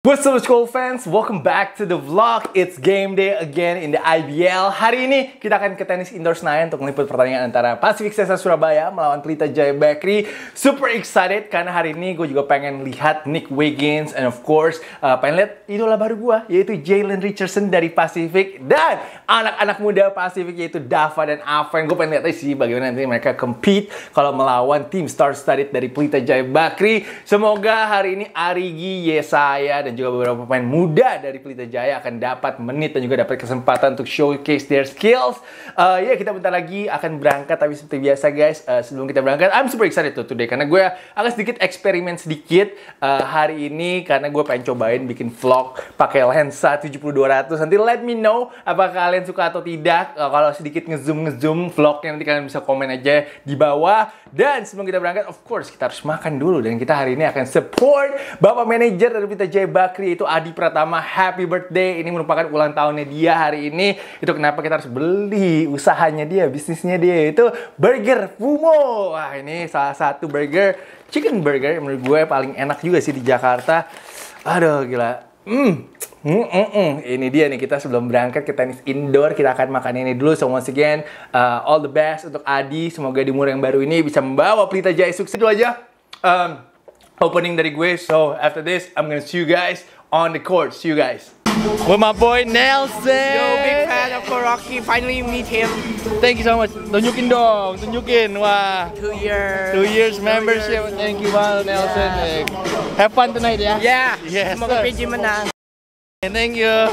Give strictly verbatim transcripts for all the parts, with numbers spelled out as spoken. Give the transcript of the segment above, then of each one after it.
What's up school fans, welcome back to the vlog. It's game day again in the I B L. Hari ini kita akan ke tenis indoor Senayan untuk meliput pertandingan antara Pacific Caesar Surabaya melawan Pelita Jaya Bakrie. Super excited karena hari ini gue juga pengen lihat Nick Wiggins and of course uh, pengen lihat idola baru gue yaitu Jaylyn Richardson dari Pacific dan anak-anak muda Pacific yaitu Dava dan Aven. Gue pengen lihat sih bagaimana nanti mereka compete kalau melawan tim star-studded dari Pelita Jaya Bakrie. Semoga hari ini Arigi Yesaya dan juga beberapa pemain muda dari Pelita Jaya akan dapat menit dan juga dapat kesempatan untuk showcase their skills. Uh, ya yeah, kita bentar lagi akan berangkat, tapi seperti biasa guys, uh, sebelum kita berangkat, I'm super excited tuh today karena gue akan sedikit eksperimen sedikit uh, hari ini karena gue pengen cobain bikin vlog pakai lensa tujuh puluh dua ratus. Nanti let me know apakah kalian suka atau tidak. Uh, kalau sedikit ngezoom ngezoom vlognya nanti kalian bisa komen aja di bawah. Dan sebelum kita berangkat, of course kita harus makan dulu dan kita hari ini akan support bapak manajer dari Pelita Jaya Bakrie itu Adi Pratama. Happy birthday, ini merupakan ulang tahunnya dia hari ini. Itu kenapa kita harus beli usahanya dia, bisnisnya dia, itu Burger Fumo. Wah, ini salah satu burger, chicken burger yang menurut gue paling enak juga sih di Jakarta. Aduh gila. Mm. Mm -mm -mm. Ini dia nih, kita sebelum berangkat ke tenis indoor kita akan makan ini dulu. So once again, uh, all the best untuk Adi. Semoga di umur yang baru ini bisa membawa Pelita Jaya sukses. Itu aja um, opening dari gue. So after this, I'm gonna see you guys on the court. See you guys. With my boy Nelson. Yo, big fan of Rocky. Finally meet him. Thank you so much. Tunjukin dong, tunjukin. Wah. Two years. Two years membership. Two years. Thank you, Val, Nelson. Yeah. Have fun tonight, ya. Yeah. Yeah. Yes. Semoga P J menang. Thank you.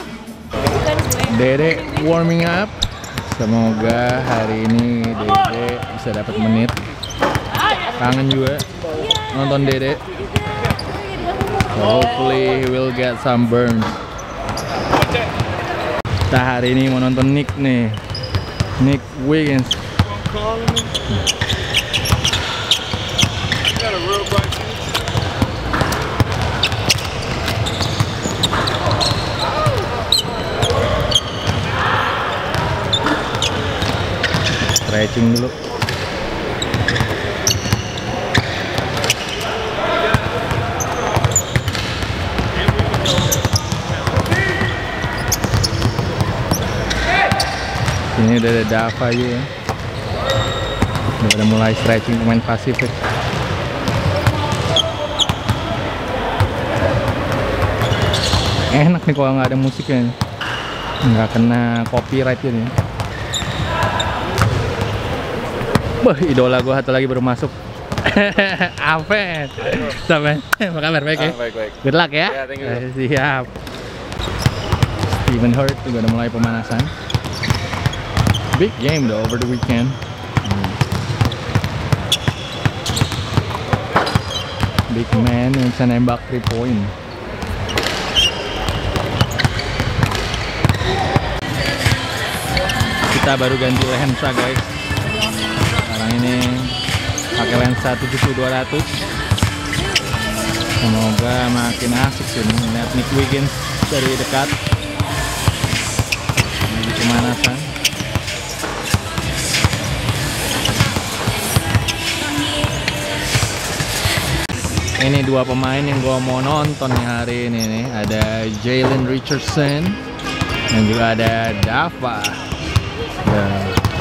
Dede warming up. Semoga hari ini Dede bisa dapat menit. Kangen juga nonton Dede. Hopefully he will get some burns. Kita hari ini mau nonton Nick nih, Nick Wiggins. Stretching dulu. Ini udah ada Dava aja ya. Udah, udah mulai stretching pemain Pacific. Enak nih kalau nggak ada musiknya, nggak kena copyright ini. Wah, idola gue satu lagi baru masuk. Aven, sampai apa kabar? Baik ya? Baik, baik. Good luck ya. Yeah, siap. Steven Hurt juga udah mulai pemanasan. Big game though over the weekend. Mm. Big man yang bisa nembak three point. Kita baru ganti lensa guys. Sekarang ini pakai lensa tujuh puluh dua ratus. Semoga makin asik sih melihat Nick Wiggins dari dekat. Ini pemanasan. Ini dua pemain yang gue mau nonton hari ini nih. Ada Jaylyn Richardson dan juga ada Dava, the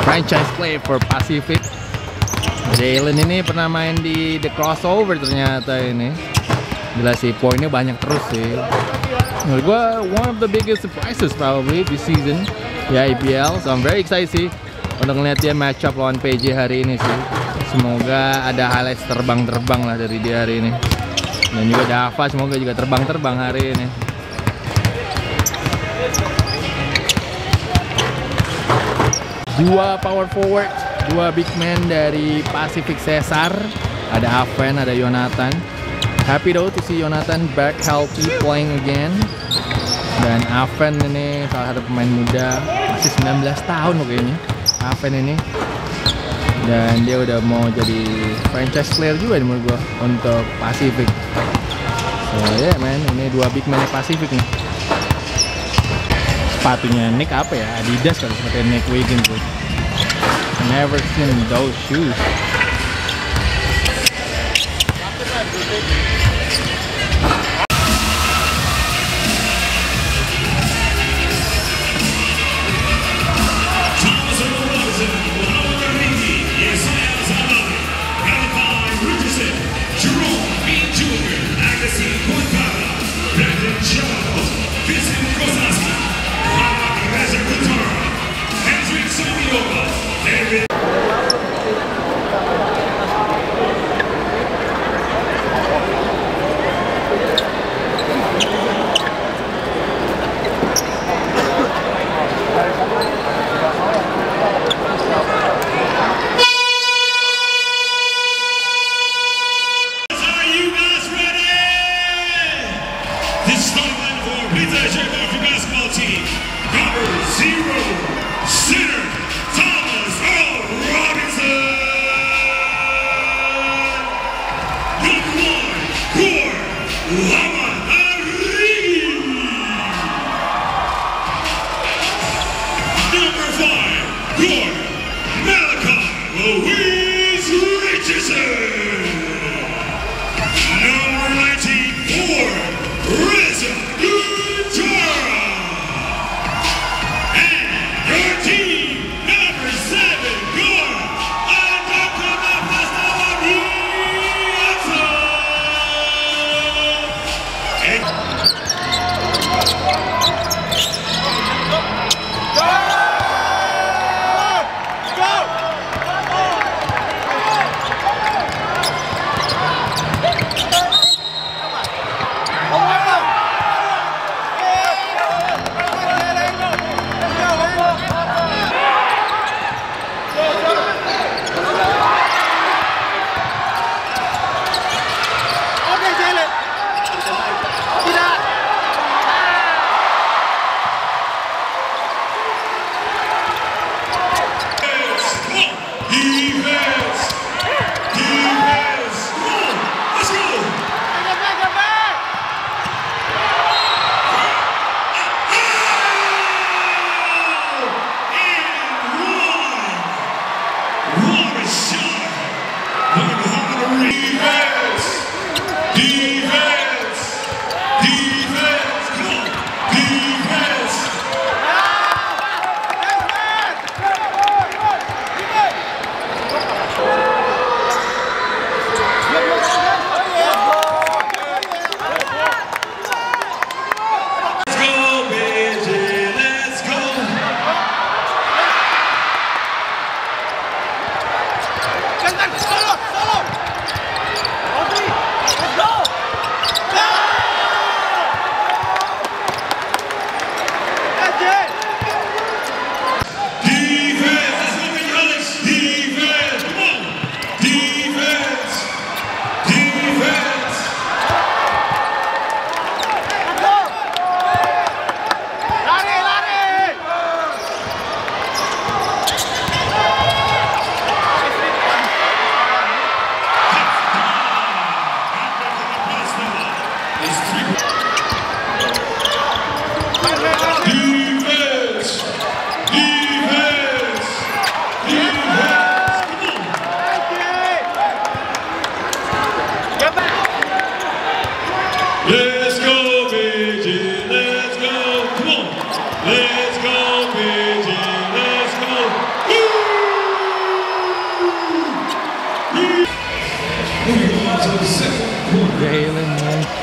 franchise player for Pacific. Jaylyn ini pernah main di The Crossover ternyata ini. Gila sih, poinnya banyak terus sih. Menurut gue one of the biggest surprises probably this season ya I B L. So I'm very excited sih untuk ngeliat dia match up lawan P J hari ini sih. Semoga ada highlights terbang-terbang lah dari dia hari ini. Dan juga Dava semoga juga terbang-terbang hari ini. Dua power forward, dua big man dari Pacific Caesar. Ada Aven, ada Jonathan. Happy though to see Jonathan back healthy playing again. Dan Aven ini salah satu pemain muda, masih sembilan belas tahun kayaknya. Aven ini. Dan dia udah mau jadi franchise player juga nih menurut gue untuk Pacific. So yeah man, ini dua big man Pacific nih. Sepatunya Nick apa ya? Adidas kalau seperti Nick Wiggins tuh. Never seen those shoes.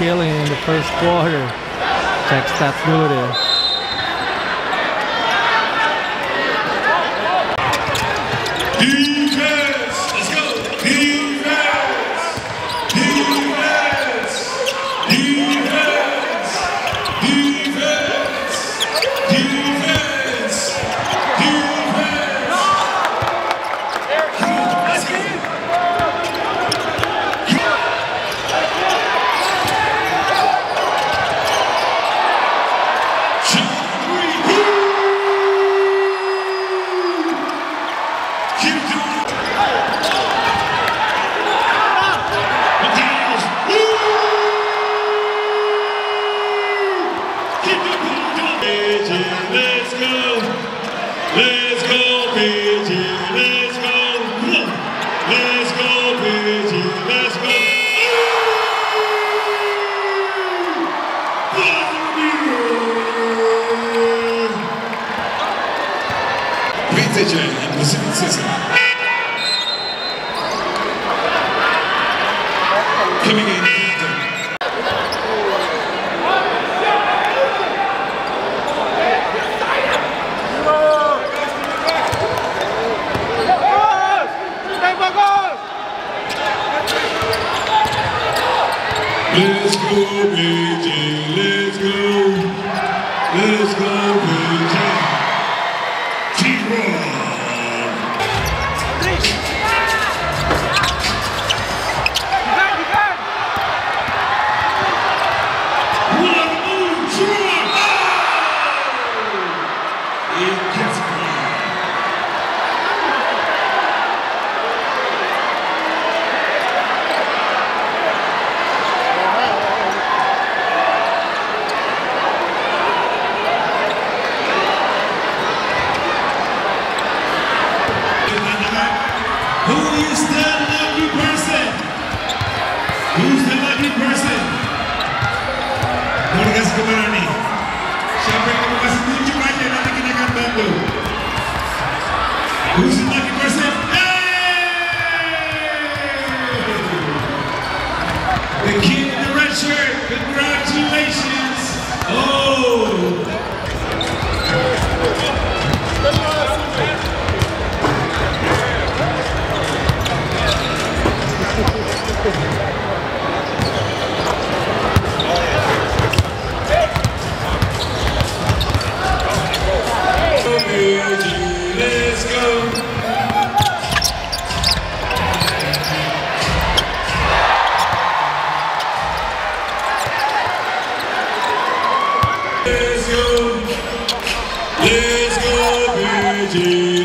killing in the first quarter. Check stats Dede.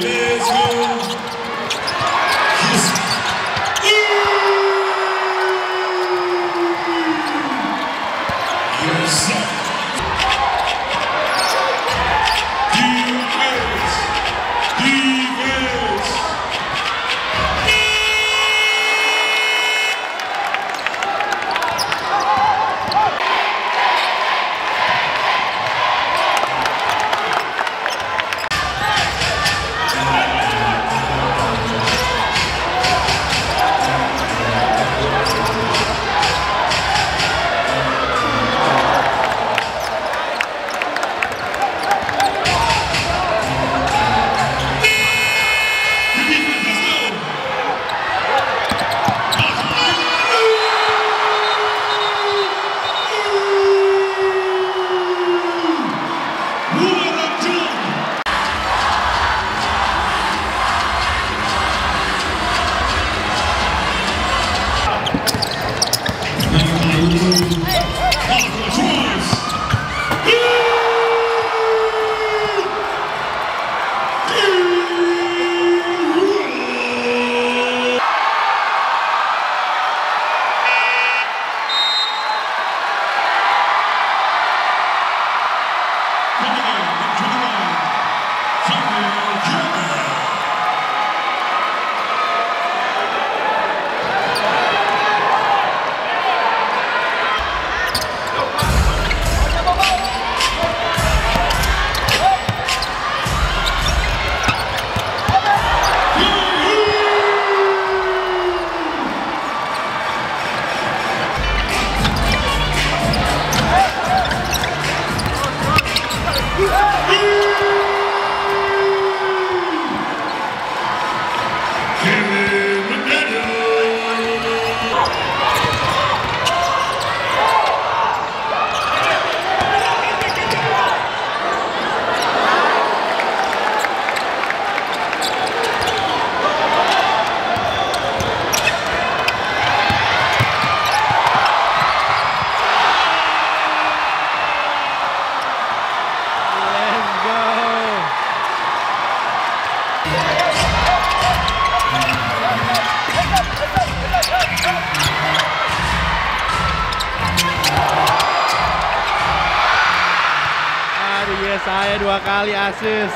Yesaya dua kali assist.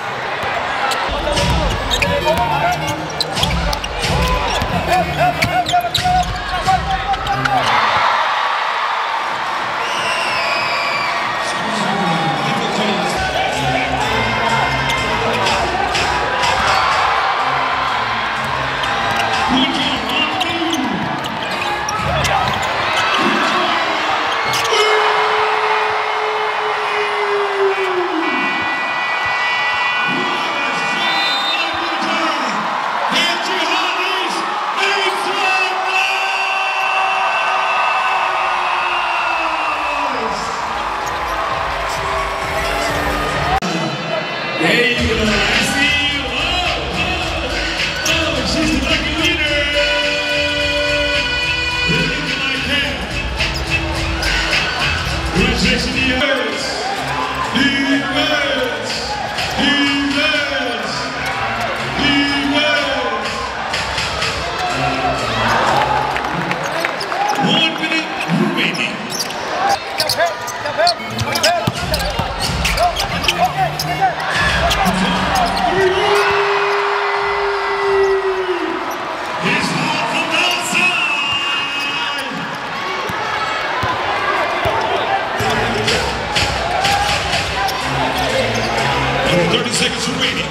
Seconds remaining.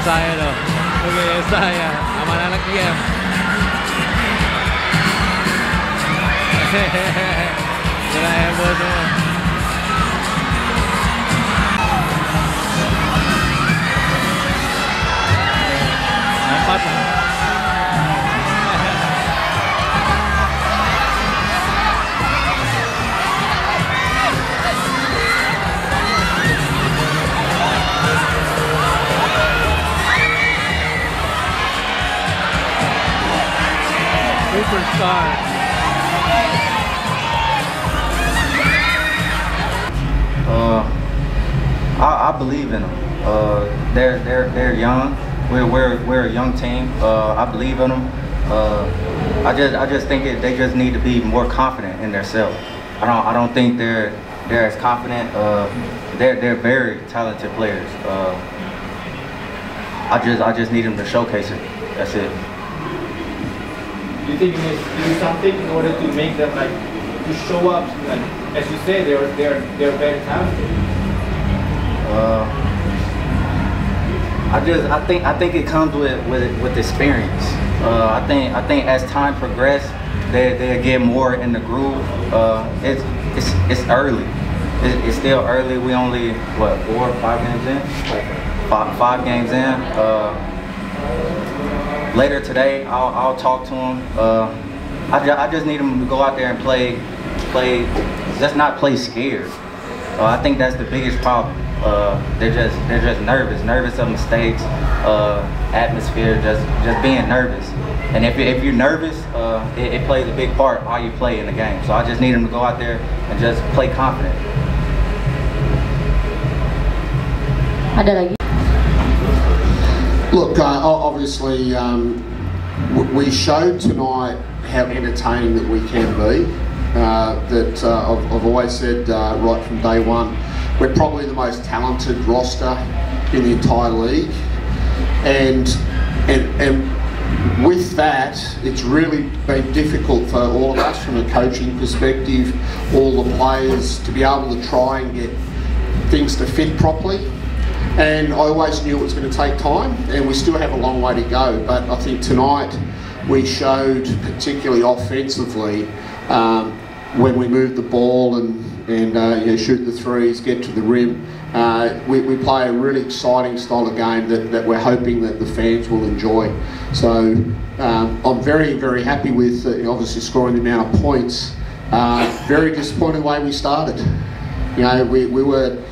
Saya loh, Aven saya, aman anak dia. Hehehe, sudah heboh semua. Empat. Superstar. Uh, I, I believe in them. Uh, they're they're they're young. We're we're we're a young team. Uh, I believe in them. Uh, I just I just think it, they just need to be more confident in themselves. I don't I don't think they're they're as confident. Uh, they're they're very talented players. Uh, I just I just need them to showcase it. That's it. Do you think you need to do something in order to make them like to show up? Like as you say, they're they're they're very talented. Uh, I just I think I think it comes with with with experience. Uh, I think I think as time progresses, they they get more in the groove. Uh, it's it's it's early. It's, it's still early. We only what four or five games in? Like five five games in. Uh, later today, I'll, I'll talk to him. Uh, I, ju I just need him to go out there and play, play. Just not play scared. Uh, I think that's the biggest problem. Uh, they're just they're just nervous, nervous of mistakes, uh, atmosphere, just just being nervous. And if if you're nervous, uh, it, it plays a big part how you play in the game. So I just need him to go out there and just play confident. Ada lagi. Look, uh, obviously, um, we showed tonight how entertaining that we can be. Uh, that uh, I've, I've always said uh, right from day one, we're probably the most talented roster in the entire league, and and and with that, it's really been difficult for all of us from a coaching perspective, all the players, to be able to try and get things to fit properly. And I always knew it was going to take time, and we still have a long way to go, but I think tonight we showed, particularly offensively, um, when we moved the ball and, and uh, you know, shoot the threes, get to the rim, uh, we, we play a really exciting style of game that, that we're hoping that the fans will enjoy. So um, I'm very, very happy with uh, obviously scoring the amount of points. Uh, very disappointing way we started. You know, we, we were...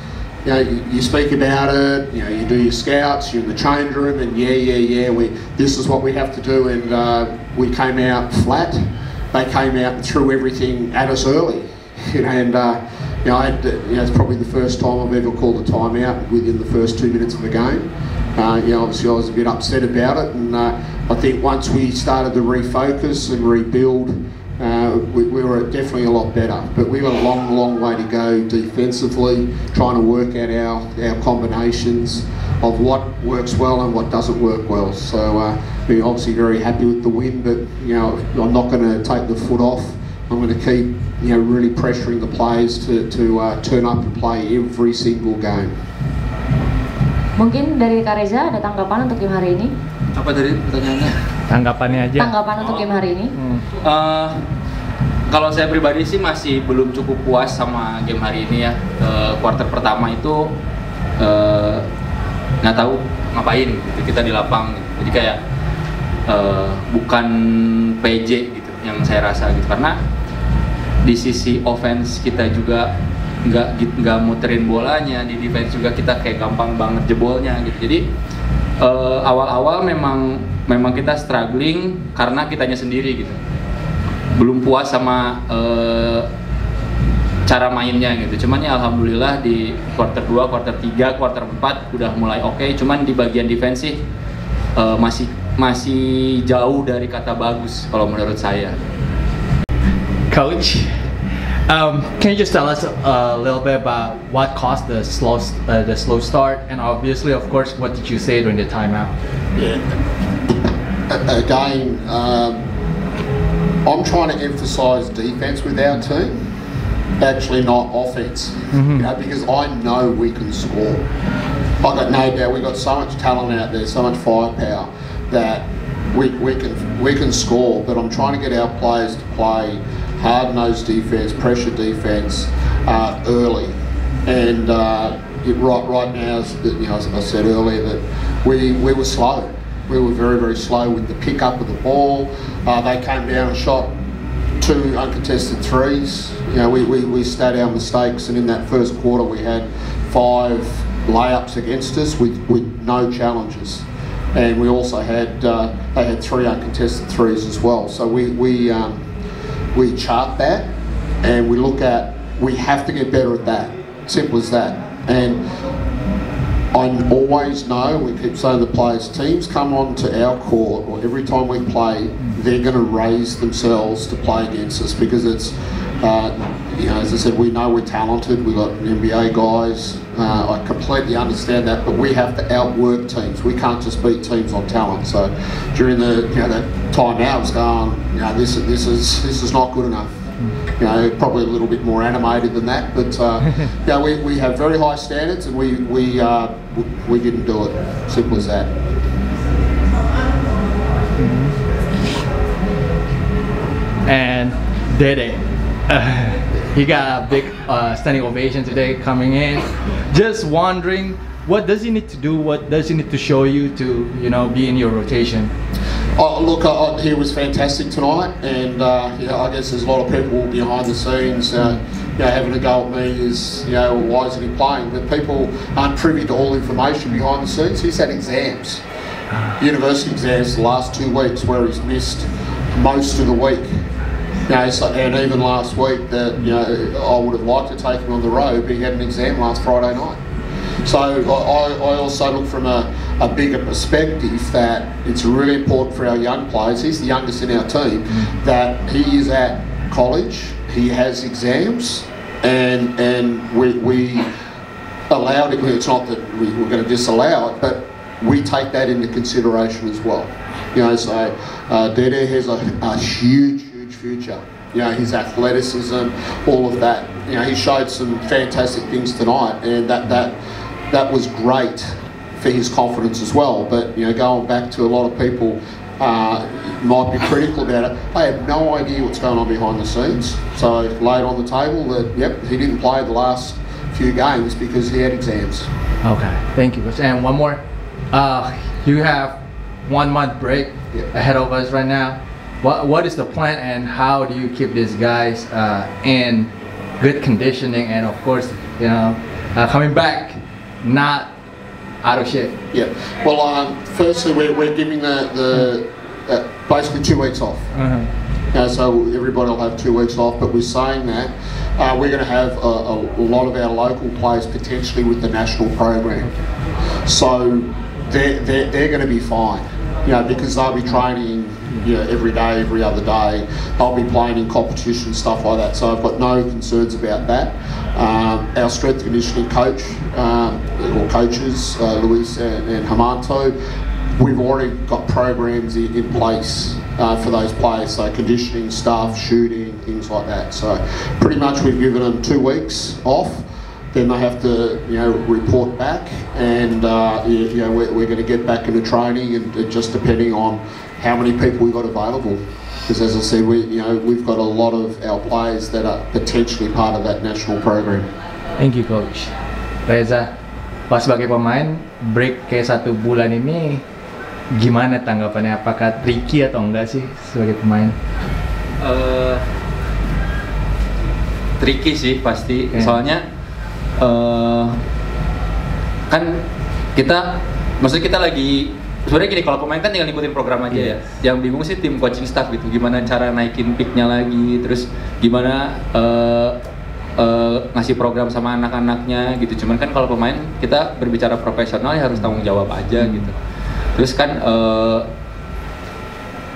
You know, you, you speak about it, you know, you do your scouts, you're in the change room, and yeah, yeah, yeah, we, this is what we have to do, and uh, we came out flat. They came out and threw everything at us early, you know, and uh, you know, I had to, you know, it's probably the first time I've ever called a timeout within the first two minutes of a game. Uh, you know, obviously I was a bit upset about it, and uh, I think once we started to refocus and rebuild, Uh, we, we were definitely a lot better, but we've got a long, long way to go defensively, trying to work out our, our combinations of what works well and what doesn't work well. So uh, we're obviously very happy with the win, but you know, I'm not going to take the foot off. I'm going to keep, you know, really pressuring the players to, to uh, turn up and play every single game. Mungkin dari Kak Reza ada tanggapan untuk game hari ini? Apa dari pertanyaannya? Tanggapannya aja. Tanggapan untuk game hari ini? Hmm. Uh, kalau saya pribadi sih masih belum cukup puas sama game hari ini ya. Uh, quarter pertama itu uh, nggak tahu ngapain gitu, kita di lapang gitu. Jadi kayak uh, bukan P J gitu yang saya rasa gitu, karena di sisi offense kita juga nggak nggak muterin bolanya, di defense juga kita kayak gampang banget jebolnya gitu. Jadi awal-awal uh, memang memang kita struggling karena kitanya sendiri gitu, belum puas sama uh, cara mainnya gitu. Cuman ya alhamdulillah di quarter dua, quarter tiga, quarter empat udah mulai oke, okay. Cuman di bagian defensif uh, masih masih jauh dari kata bagus kalau menurut saya. Coach, um, can you just tell us a little bit about what caused the slow uh, the slow start, and obviously of course what did you say during the timeout? Yeah. Again, um, I'm trying to emphasise defence with our team, actually not offence, mm-hmm. you know, because I know we can score. I've got no doubt, we've got so much talent out there, so much firepower, that we, we, can, we can score, but I'm trying to get our players to play hard-nosed defence, pressure defence uh, early. And uh, it, right, right now, you know, as I said earlier, that we, we were slow. We were very, very slow with the pick-up of the ball. Uh, they came down and shot two uncontested threes. You know, we, we, we stayed our mistakes, and in that first quarter we had five layups against us with, with no challenges. And we also had, uh, they had three uncontested threes as well. So we, we, um, we chart that, and we look at, we have to get better at that. Simple as that. And I always know, we keep saying to the players, teams come on to our court, or every time we play, they're going to raise themselves to play against us, because it's, uh, you know, as I said, we know we're talented, we've got N B A guys, uh, I completely understand that, but we have to outwork teams, we can't just beat teams on talent. So during the, you know, that time out, I was going, you know, this, this, is, this is not good enough. You know, probably a little bit more animated than that, but uh, you know, we, we have very high standards, and we we uh, we didn't do it. Simple as that. And Dede, uh, he got a big uh, standing ovation today coming in. Just wondering, What does he need to do? What does he need to show you to, you know, be in your rotation? Oh, look, I, he was fantastic tonight, and uh, yeah, I guess there's a lot of people behind the scenes uh, you know, having a go at me is, you know, why isn't he playing? But people aren't privy to all information behind the scenes. He's had exams, university exams, the last two weeks where he's missed most of the week. You know, so, and even last week, that, you know, I would have liked to take him on the road, but he had an exam last Friday night. So I, I also look from a, a bigger perspective that it's really important for our young players, he's the youngest in our team, that he is at college, he has exams, and and we, we allowed it. It's not that we were going to disallow it, but we take that into consideration as well. You know, so uh, Dede has a, a huge, huge future. You know, his athleticism, all of that. You know, he showed some fantastic things tonight, and that that that was great for his confidence as well. But, you know, going back to a lot of people uh, might be critical about it, they have no idea what's going on behind the scenes. So laid on the table that, yep, he didn't play the last few games because he had exams. Okay, thank you. And one more, uh, you have one month break yep. ahead of us right now. What, what is the plan, and how do you keep these guys uh, in good conditioning and, of course, you know, uh, coming back not out of shape? Yeah. Well, um, firstly, we're, we're giving the, the uh, basically two weeks off. Uh-huh. uh, so everybody will have two weeks off, but we're saying that uh, we're going to have a, a lot of our local players potentially with the national program. So they're, they're, they're going to be fine, you know, because they'll be training, you know, every day, every other day. I'll be playing in competition, stuff like that, so I've got no concerns about that. Um, our strength conditioning coach, um, or coaches, uh, Luis and, and Hamanto, we've already got programs in, in place uh, for those players, so conditioning stuff, shooting, things like that. So pretty much we've given them two weeks off. Then they have to, you know, report back, and uh, you know, we're, we're going to get back into training, and, and just depending on how many people we've got available, because as I said, we, you know, we've got a lot of our players that are potentially part of that national program. Thank you, Coach Reza. Pas sebagai pemain break kayak satu bulan ini, gimana tanggapannya? Apakah tricky atau enggak sih sebagai pemain? Uh, tricky sih pasti, okay. Soalnya. Uh, kan kita, maksudnya kita lagi sebenarnya gini, kalau pemain kan tinggal ngikutin program aja, yes. Ya, yang bingung sih tim coaching staff gitu, gimana cara naikin peaknya lagi, terus gimana uh, uh, ngasih program sama anak-anaknya gitu. Cuman kan kalau pemain kita berbicara profesional ya harus tanggung jawab aja gitu. Terus kan uh,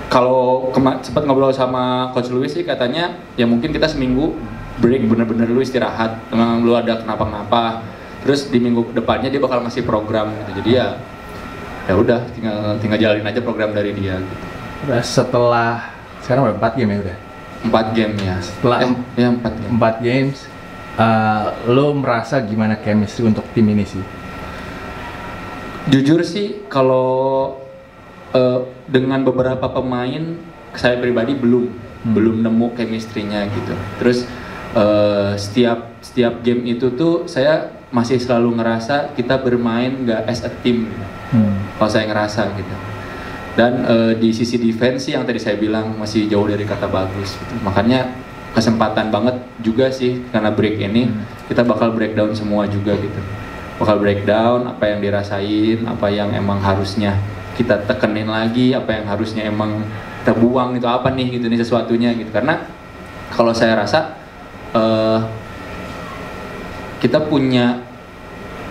kalau sempat ngobrol sama Coach Luis sih, katanya ya mungkin kita seminggu break, bener-bener lu istirahat, emang lu ada kenapa-kenapa, terus di minggu depannya dia bakal ngasih program gitu. Jadi ya ya udah tinggal tinggal jalanin aja program dari dia gitu. Setelah sekarang berapa empat game ya udah? empat game ya. Setelah eh, ya empat game. empat games uh, lu merasa gimana chemistry untuk tim ini sih? Jujur sih kalau uh, dengan beberapa pemain saya pribadi belum hmm. belum nemu chemistry-nya gitu. Terus Uh, setiap setiap game itu tuh saya masih selalu ngerasa kita bermain nggak as a team, hmm. kalau saya ngerasa gitu. Dan uh, di sisi defense yang tadi saya bilang masih jauh dari kata bagus gitu. Makanya kesempatan banget juga sih karena break ini hmm. kita bakal breakdown semua juga gitu, bakal breakdown apa yang dirasain, apa yang emang harusnya kita tekenin lagi, apa yang harusnya emang kita buang itu apa nih gitu, nih sesuatunya gitu. Karena kalau saya rasa Uh, kita punya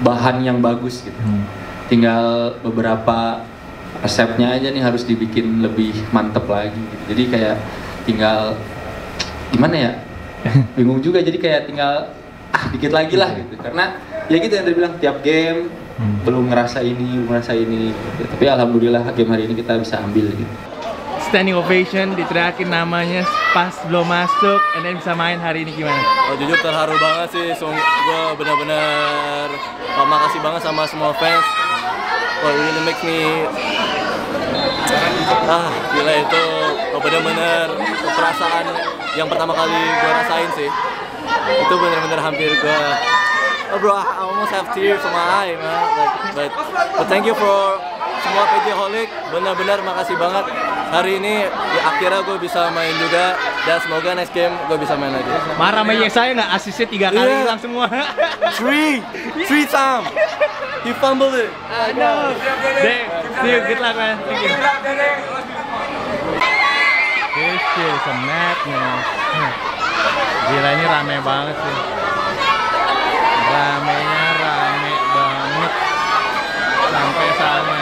bahan yang bagus gitu, hmm. tinggal beberapa resepnya aja nih harus dibikin lebih mantep lagi gitu. Jadi kayak tinggal gimana ya, bingung juga, jadi kayak tinggal ah dikit lagi lah gitu. Karena ya gitu yang tadi bilang, tiap game hmm. belum ngerasa ini, belum ngerasa ini gitu. Tapi alhamdulillah game hari ini kita bisa ambil gitu. Standing ovation, diteriakin namanya pas belum masuk, and then bisa main hari ini gimana? Oh, jujur terharu banget sih, so, gue benar-benar oh, makasih banget sama semua fans. Oh, really make me ah gila itu, oh, benar-benar perasaan yang pertama kali gue rasain sih. Itu benar-benar hampir gue oh bro, I almost have tears on my eye, man. Like, but, but thank you for semua P J Holic. Benar-benar makasih banget. Hari ini ya, akhirnya gue bisa main juga, dan semoga next game gue bisa main lagi. Marah sama Yesaya nggak? Asisnya tiga kali hilang yeah. semua. Three, three times. He fumbled it. I know. Dude, good luck, man. Thank you. This is a madness. Gila, ini rame banget sih. Ramenya rame banget. Sampai sana.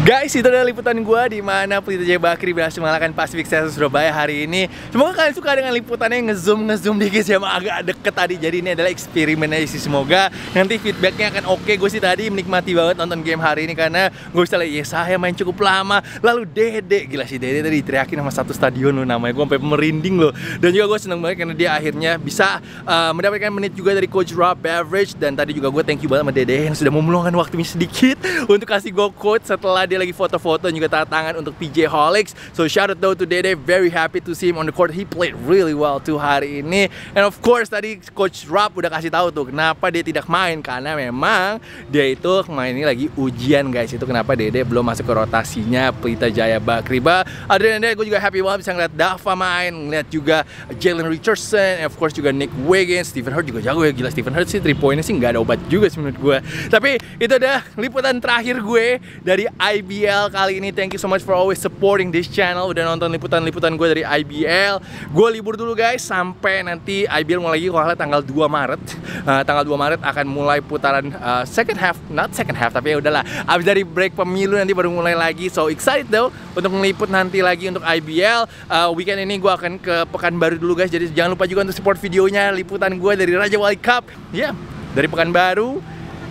Guys, itu adalah liputan gue di mana Pelita Jaya Bakrie berhasil mengalahkan Pacific Caesar Surabaya hari ini. Semoga kalian suka dengan liputannya yang ngezoom ngezoom dikit ya, agak deket tadi. Jadi ini adalah eksperimen aja sih. Semoga nanti feedbacknya akan oke. Okay. Gue sih tadi menikmati banget nonton game hari ini karena gue bisa lihat Yesaya main cukup lama. Lalu Dede, gila sih Dede tadi teriakin sama satu stadion loh namanya. Gue sampai merinding loh. Dan juga gue seneng banget karena dia akhirnya bisa uh, mendapatkan menit juga dari Coach Rob Beverage. Dan tadi juga gue thank you banget sama Dede yang sudah meluangkan waktunya sedikit untuk kasih gue coach setelah dia lagi foto-foto juga tanda tangan untuk P J Holics. So shout out though to Dede, very happy to see him on the court. He played really well too hari ini. And of course tadi Coach Rob udah kasih tahu tuh kenapa dia tidak main, karena memang dia itu main ini lagi ujian guys. Itu kenapa Dede belum masuk ke rotasinya Pelita Jaya Bakrie. Ba, other than that, gue juga happy banget bisa ngeliat Dava main, ngeliat juga Jaylyn Richardson, and of course juga Nick Wiggins. Steven Hurt juga jago ya, gila Steven Hurt sih three pointnya sih nggak ada obat juga sih menurut gue. Tapi itu adalah liputan terakhir gue dari I B L kali ini. Thank you so much for always supporting this channel. Udah nonton liputan-liputan gue dari I B L. Gue libur dulu guys, sampai nanti I B L mulai lagi kalau tanggal dua Maret. Uh, tanggal dua Maret akan mulai putaran uh, second half, not second half tapi ya udahlah. Abis dari break pemilu nanti baru mulai lagi. So excited though untuk meliput nanti lagi untuk I B L. Uh, weekend ini gue akan ke Pekanbaru dulu guys. Jadi jangan lupa juga untuk support videonya liputan gue dari Raja Wali Cup. Ya, yeah, dari Pekanbaru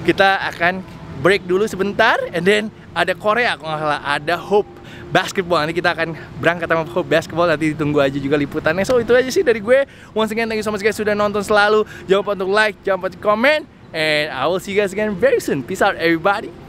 kita akan break dulu sebentar, and then ada Korea, kalau nggak salah, ada Hope Basketball. Nanti kita akan berangkat sama Hope Basketball, nanti ditunggu aja juga liputannya. So itu aja sih dari gue. Once again, thank you so much guys sudah nonton selalu. Jangan lupa untuk like, jangan lupa untuk comment, and I will see you guys again very soon. Peace out everybody.